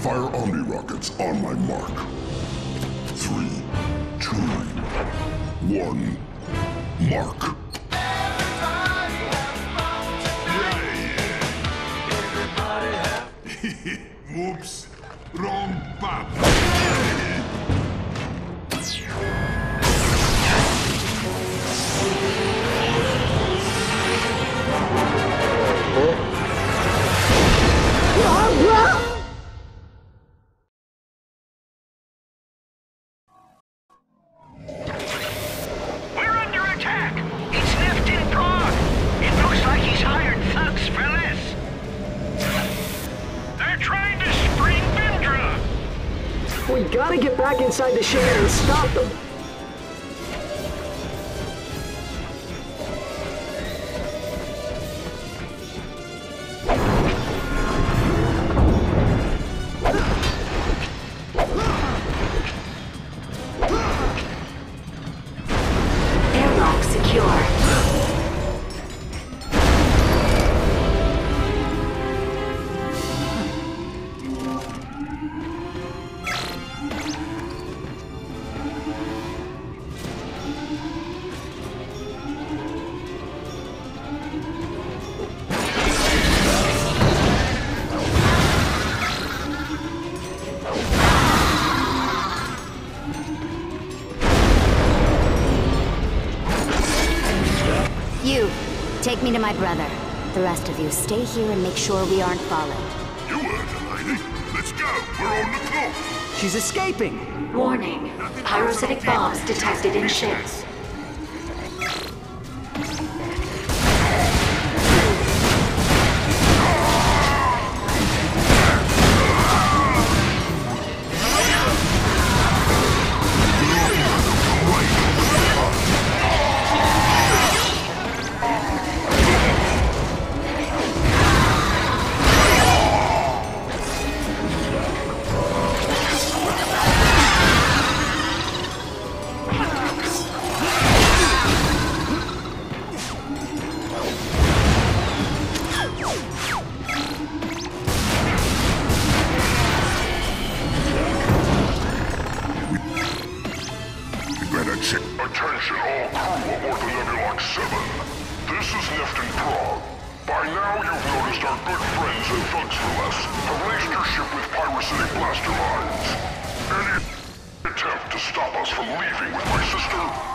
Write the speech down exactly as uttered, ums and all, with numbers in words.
Fire Omni rockets on my mark. Three, two, one, mark. Whoops, wrong button. We're under attack. It's Nefton Throg. It looks like he's hired thugs for less. They're trying to spring Vendra! We gotta get back inside the shed and stop them! Take me to my brother. The rest of you stay here and make sure we aren't followed. You heard the lady. Let's go. We're on the clock. She's escaping. Warning. Pyrocytic bombs detected in ships. Attention all crew aboard the Nebulon seven. This is Nefton Throg. By now you've noticed our good friends and thugs for less have laced your ship with pyrocytic blaster mines. Any attempt to stop us from leaving with my sister